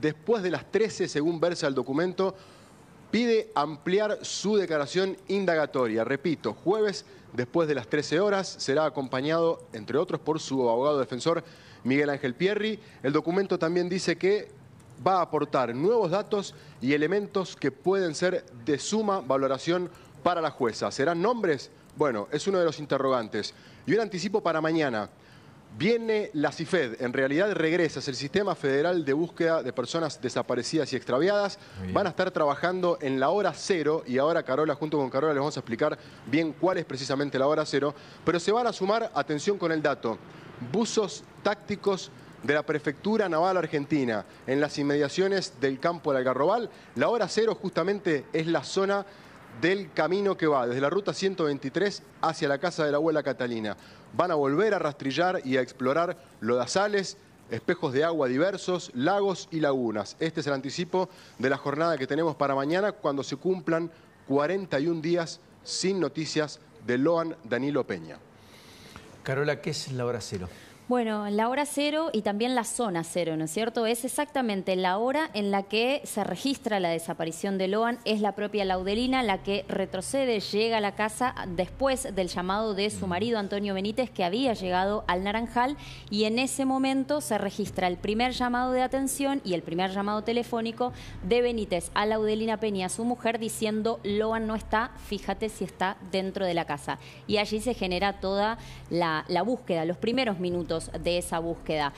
Después de las 13, según versa el documento, pide ampliar su declaración indagatoria. Repito, jueves después de las 13 horas será acompañado, entre otros, por su abogado defensor Miguel Ángel Pierri. El documento también dice que va a aportar nuevos datos y elementos que pueden ser de suma valoración para la jueza. ¿Serán nombres? Bueno, es uno de los interrogantes. Y un anticipo para mañana. Viene la CIFED, en realidad regresa, es el Sistema Federal de Búsqueda de Personas Desaparecidas y Extraviadas. Van a estar trabajando en la hora cero y ahora Carola, junto con Carola, les vamos a explicar bien cuál es precisamente la hora cero. Pero se van a sumar, atención con el dato, buzos tácticos de la Prefectura Naval Argentina en las inmediaciones del campo del Algarrobal. La hora cero justamente es la zona del camino que va desde la ruta 123 hacia la casa de la abuela Catalina. Van a volver a rastrillar y a explorar lodazales, espejos de agua diversos, lagos y lagunas. Este es el anticipo de la jornada que tenemos para mañana, cuando se cumplan 41 días sin noticias de Loan Danilo Peña. Carola, ¿qué es la hora cero? Bueno, la hora cero y también la zona cero, ¿no es cierto? Es exactamente la hora en la que se registra la desaparición de Loan. Es la propia Laudelina la que retrocede, llega a la casa después del llamado de su marido Antonio Benítez, que había llegado al Naranjal, y en ese momento se registra el primer llamado de atención y el primer llamado telefónico de Benítez a Laudelina Peña, su mujer, diciendo: Loan no está, fíjate si está dentro de la casa. Y allí se genera toda la búsqueda, los primeros minutos de esa búsqueda.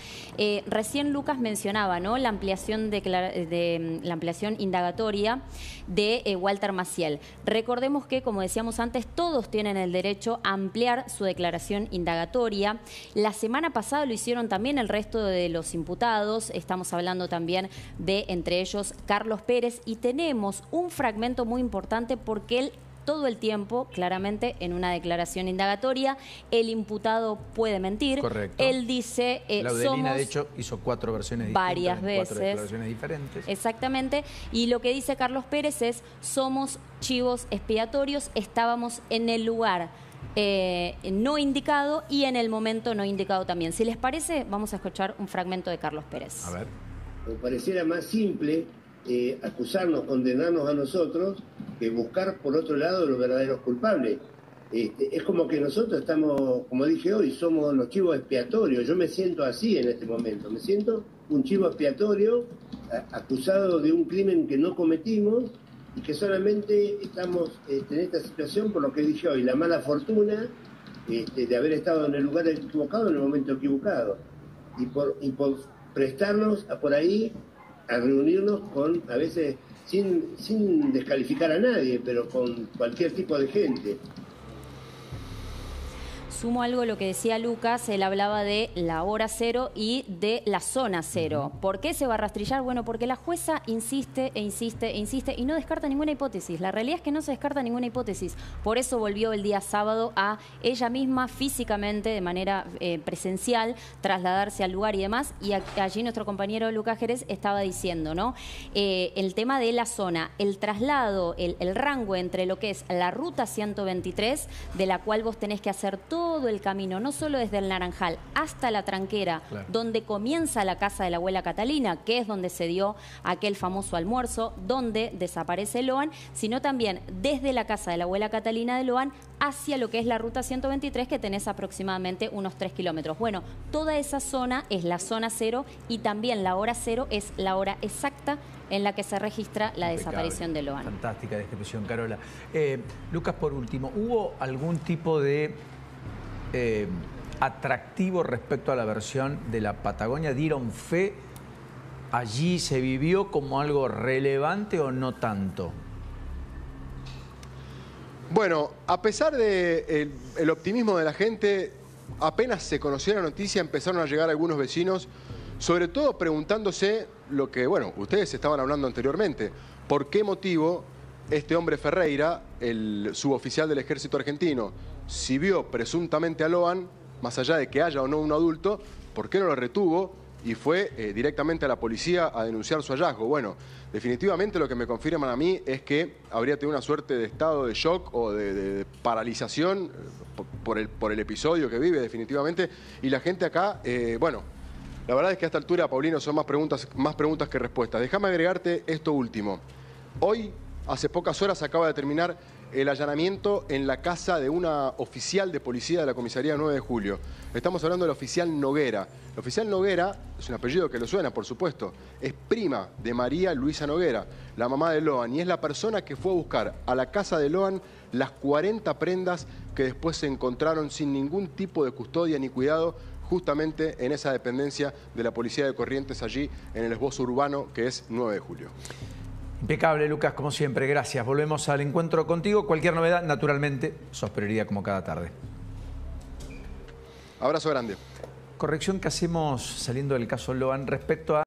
Recién Lucas mencionaba, ¿no?, la ampliación la ampliación indagatoria de Walter Maciel. Recordemos que, como decíamos antes, todos tienen el derecho a ampliar su declaración indagatoria. La semana pasada lo hicieron también el resto de los imputados. Estamos hablando también de, entre ellos, Carlos Pérez, y tenemos un fragmento muy importante porque él todo el tiempo, claramente, en una declaración indagatoria, el imputado puede mentir. Correcto. Él dice, Laudelina, de hecho, hizo cuatro versiones varias veces. Cuatro declaraciones diferentes. Exactamente. Y lo que dice Carlos Pérez es: somos chivos expiatorios, estábamos en el lugar no indicado y en el momento no indicado también. Si les parece, vamos a escuchar un fragmento de Carlos Pérez. A ver. Me pareciera más simple acusarnos, condenarnos a nosotros, que buscar por otro lado los verdaderos culpables. Es como que nosotros estamos, como dije hoy, somos los chivos expiatorios. Yo me siento así en este momento, me siento un chivo expiatorio acusado de un crimen que no cometimos y que solamente estamos en esta situación por lo que dije hoy, la mala fortuna de haber estado en el lugar equivocado en el momento equivocado y por prestarnos a por ahí a reunirnos con, a veces, sin descalificar a nadie, pero con cualquier tipo de gente. Sumo algo a lo que decía Lucas, él hablaba de la hora cero y de la zona cero. ¿Por qué se va a rastrillar? Bueno, porque la jueza insiste e insiste e insiste y no descarta ninguna hipótesis. La realidad es que no se descarta ninguna hipótesis. Por eso volvió el día sábado a ella misma físicamente, de manera presencial, trasladarse al lugar y demás. Y allí nuestro compañero Lucas Jerez estaba diciendo, ¿no?, el tema de la zona, el traslado, el rango entre lo que es la ruta 123, de la cual vos tenés que hacer todo el camino, no solo desde el Naranjal hasta la tranquera, claro, donde comienza la casa de la abuela Catalina, que es donde se dio aquel famoso almuerzo, donde desaparece Loan, sino también desde la casa de la abuela Catalina de Loan hacia lo que es la ruta 123, que tenés aproximadamente unos 3 kilómetros. Bueno, toda esa zona es la zona cero y también la hora cero es la hora exacta en la que se registra la desaparición de Loan. Fantástica descripción, Carola. Lucas, por último, ¿hubo algún tipo de atractivo respecto a la versión de la Patagonia? ¿Dieron fe? ¿Allí se vivió como algo relevante o no tanto? Bueno, a pesar del optimismo de la gente, apenas se conoció la noticia, empezaron a llegar algunos vecinos, sobre todo preguntándose lo que, bueno, ustedes estaban hablando anteriormente, ¿por qué motivo este hombre Ferreira, el suboficial del Ejército Argentino, si vio presuntamente a Loan, más allá de que haya o no un adulto, por qué no lo retuvo y fue directamente a la policía a denunciar su hallazgo? Bueno, definitivamente lo que me confirman a mí es que habría tenido una suerte de estado de shock o de paralización por el episodio que vive, definitivamente. Y la gente acá, bueno, La verdad es que a esta altura, Paulino, son más preguntas que respuestas. Déjame agregarte esto último. Hoy, hace pocas horas, acaba de terminar el allanamiento en la casa de una oficial de policía de la Comisaría 9 de Julio. Estamos hablando del oficial Noguera. El oficial Noguera, es un apellido que lo suena, por supuesto, es prima de María Luisa Noguera, la mamá de Loan, y es la persona que fue a buscar a la casa de Loan las 40 prendas que después se encontraron sin ningún tipo de custodia ni cuidado, justamente en esa dependencia de la Policía de Corrientes, allí en el esbozo urbano que es 9 de Julio. Impecable, Lucas, como siempre, gracias. Volvemos al encuentro contigo. Cualquier novedad, naturalmente, sos prioridad como cada tarde. Abrazo grande. Corrección que hacemos saliendo del caso Loan respecto a...